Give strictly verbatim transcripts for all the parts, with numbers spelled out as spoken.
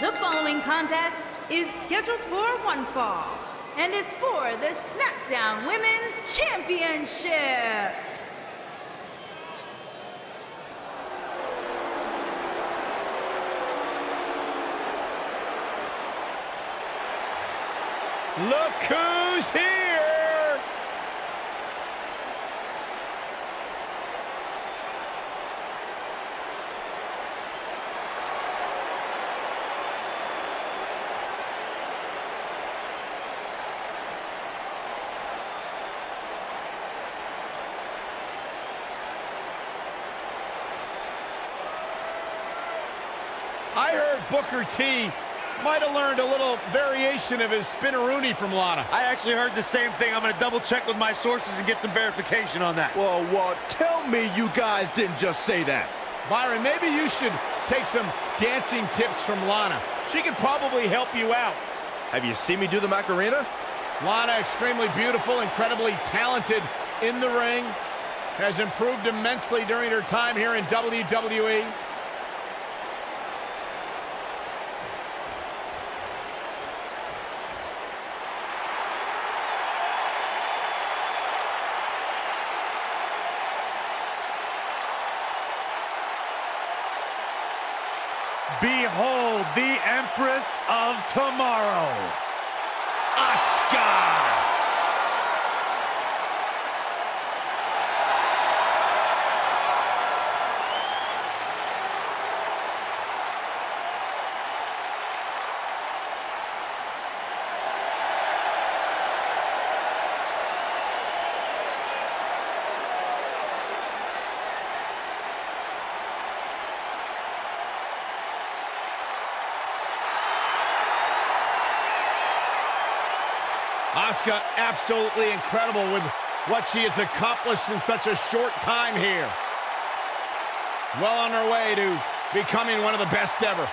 The following contest is scheduled for one fall and is for the SmackDown Women's Championship. Look who's here! I heard Booker T might have learned a little variation of his spinneroony from Lana. I actually heard the same thing. I'm going to double check with my sources and get some verification on that. Well, well, tell me you guys didn't just say that. Byron, maybe you should take some dancing tips from Lana. She could probably help you out. Have you seen me do the Macarena? Lana, extremely beautiful, incredibly talented in the ring, has improved immensely during her time here in W W E. Behold the Empress of Tomorrow, Asuka! Asuka, absolutely incredible with what she has accomplished in such a short time here. Well on her way to becoming one of the best ever.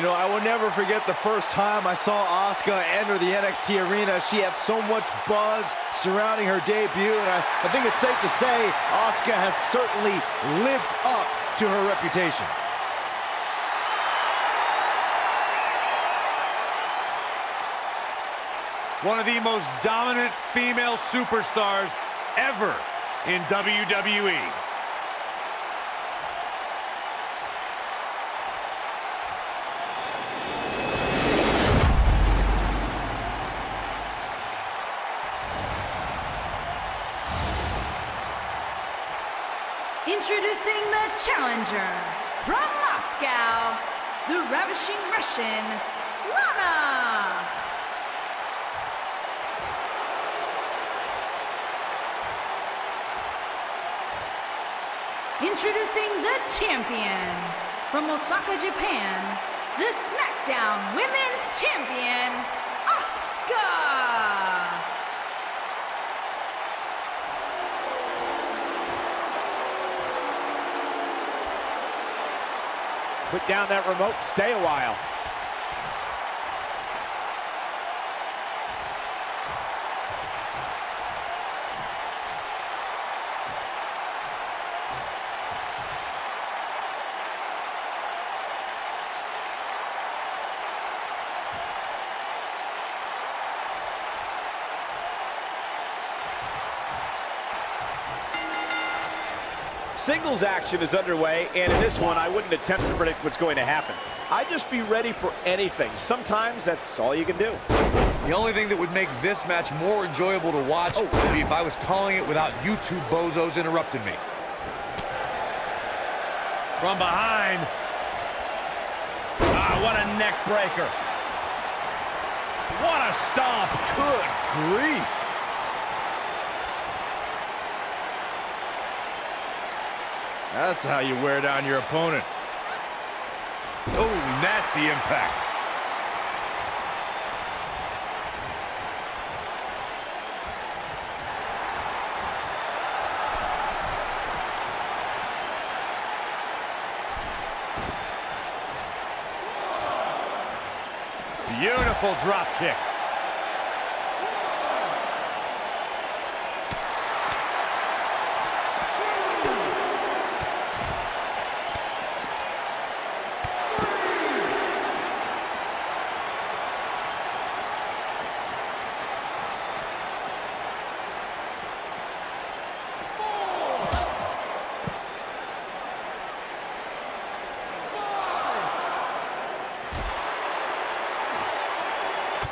You know, I will never forget the first time I saw Asuka enter the N X T arena. She had so much buzz surrounding her debut, and I, I think it's safe to say Asuka has certainly lived up to her reputation. One of the most dominant female superstars ever in W W E. Introducing the challenger from Moscow, the ravishing Russian, Lana. Introducing the champion from Osaka, Japan, the SmackDown Women's Champion, Asuka! Put down that remote, stay a while. Singles action is underway, and in this one, I wouldn't attempt to predict what's going to happen. I'd just be ready for anything. Sometimes that's all you can do. The only thing that would make this match more enjoyable to watch oh. would be if I was calling it without you two bozos interrupting me. From behind. Ah, what a neck breaker. What a stomp. Good grief. That's how you wear down your opponent. Oh, nasty impact. Beautiful drop kick.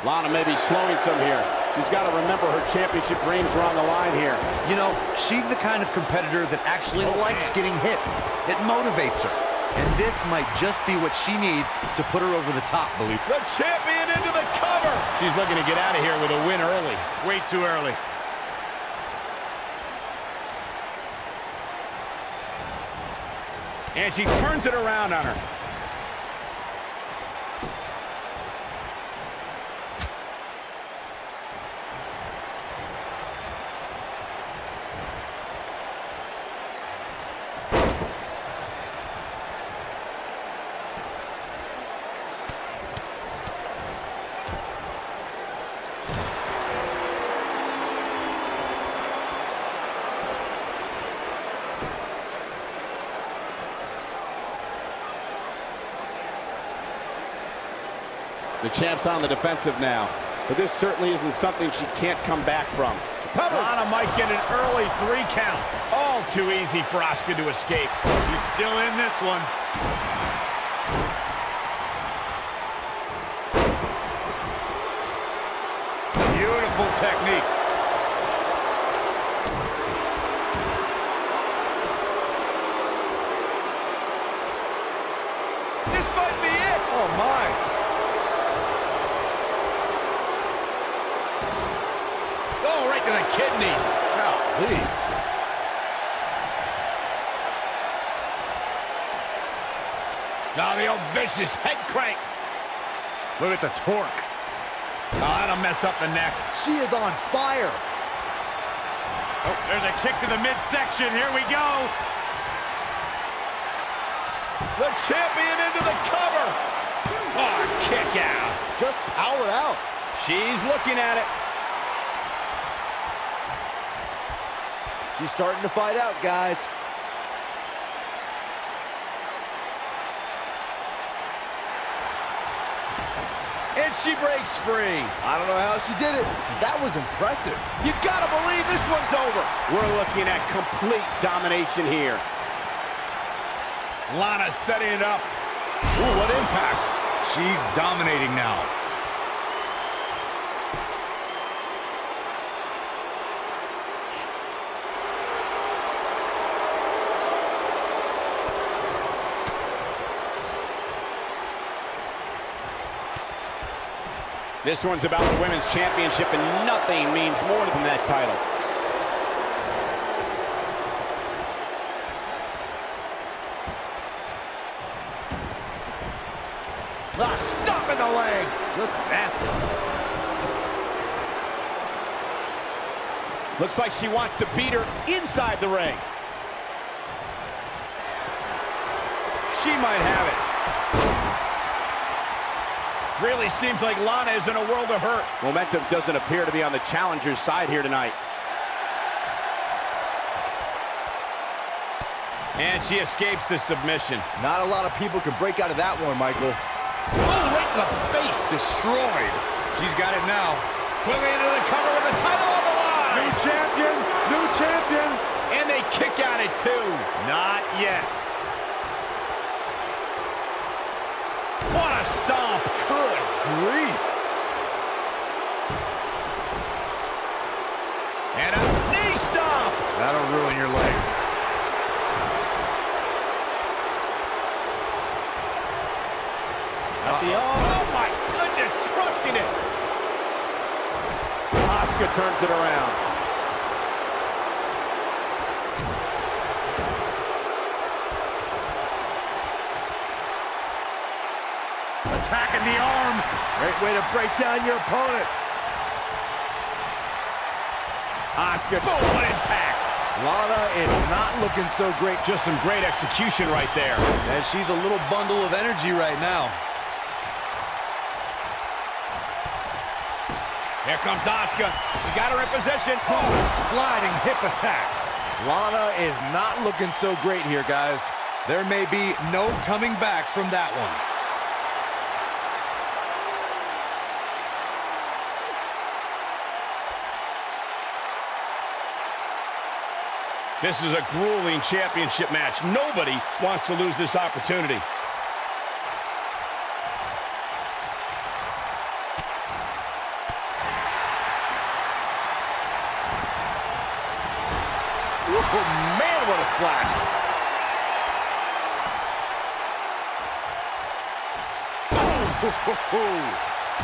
Lana may be slowing some here. She's got to remember her championship dreams are on the line here. You know, she's the kind of competitor that actually oh, likes man. getting hit. It motivates her. And this might just be what she needs to put her over the top, believe me. The champion into the cover. She's looking to get out of here with a win early. Way too early. And she turns it around on her. The champ's on the defensive now, but this certainly isn't something she can't come back from. Covers. Lana might get an early three count. All too easy for Asuka to escape. She's still in this one. Beautiful technique. This might be it. Oh, my. The kidneys. Golly. Now oh, the old vicious head crank. Look at the torque. Oh, that'll mess up the neck. She is on fire. Oh, there's a kick to the midsection. Here we go. The champion into the cover. Oh, kick out. Just powered out. She's looking at it. She's starting to fight out, guys. And she breaks free. I don't know how she did it. That was impressive. You gotta believe this one's over. We're looking at complete domination here. Lana setting it up. Ooh, what impact. She's dominating now. This one's about the Women's Championship, and nothing means more than that title. Ah, stop in the leg! Just nasty. Looks like she wants to beat her inside the ring. She might have it. Really seems like Lana is in a world of hurt. Momentum doesn't appear to be on the challenger's side here tonight. And she escapes the submission. Not a lot of people can break out of that one, Michael. Oh, right in the face. Destroyed. She's got it now. Quickly into the cover with the title on the line. New champion. New champion. And they kick out at two. Not yet. What a stomp. Good grief. And a knee stomp. That'll ruin your leg. Uh -oh. Oh, my goodness, crushing it. Asuka turns it around. Attacking the arm. Great way to break down your opponent. Asuka. Oh, what impact. Lana is not looking so great. Just some great execution right there. And she's a little bundle of energy right now. Here comes Asuka. She got her in position. Oh, sliding hip attack. Lana is not looking so great here, guys. There may be no coming back from that one. This is a grueling championship match. Nobody wants to lose this opportunity. Oh, man, what a splash.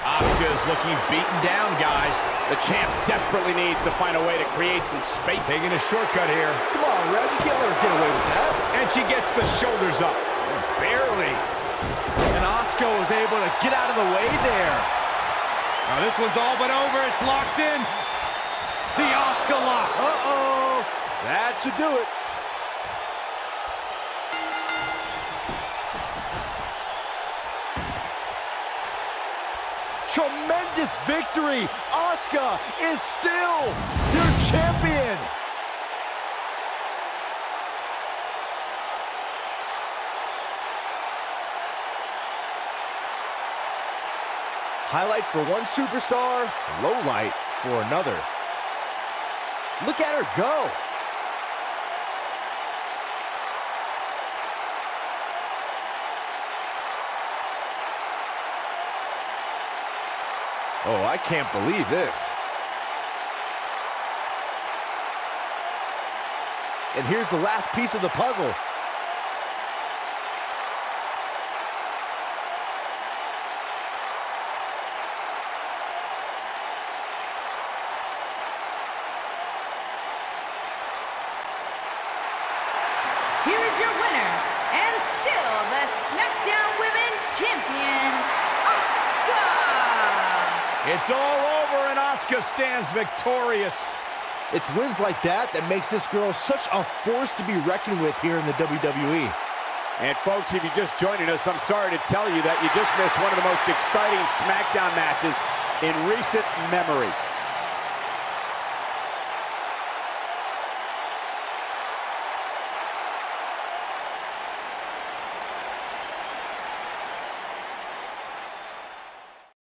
Asuka is looking beaten down, guys. The champ desperately needs to find a way to create some space. Taking a shortcut here. Come on, Rev, you can't let her get away with that. And she gets the shoulders up. Barely. And Asuka was able to get out of the way there. Now this one's all but over. It's locked in. The Asuka lock. Uh-oh. That should do it. Tremendous victory. Asuka is still your champion. Highlight for one superstar, low light for another. Look at her go. Oh, I can't believe this. And here's the last piece of the puzzle. Here is your winner, and still the SmackDown Women's Champion, Asuka! It's all over, and Asuka stands victorious. It's wins like that that makes this girl such a force to be reckoned with here in the W W E. And folks, if you're just joining us, I'm sorry to tell you that you just missed one of the most exciting SmackDown matches in recent memory.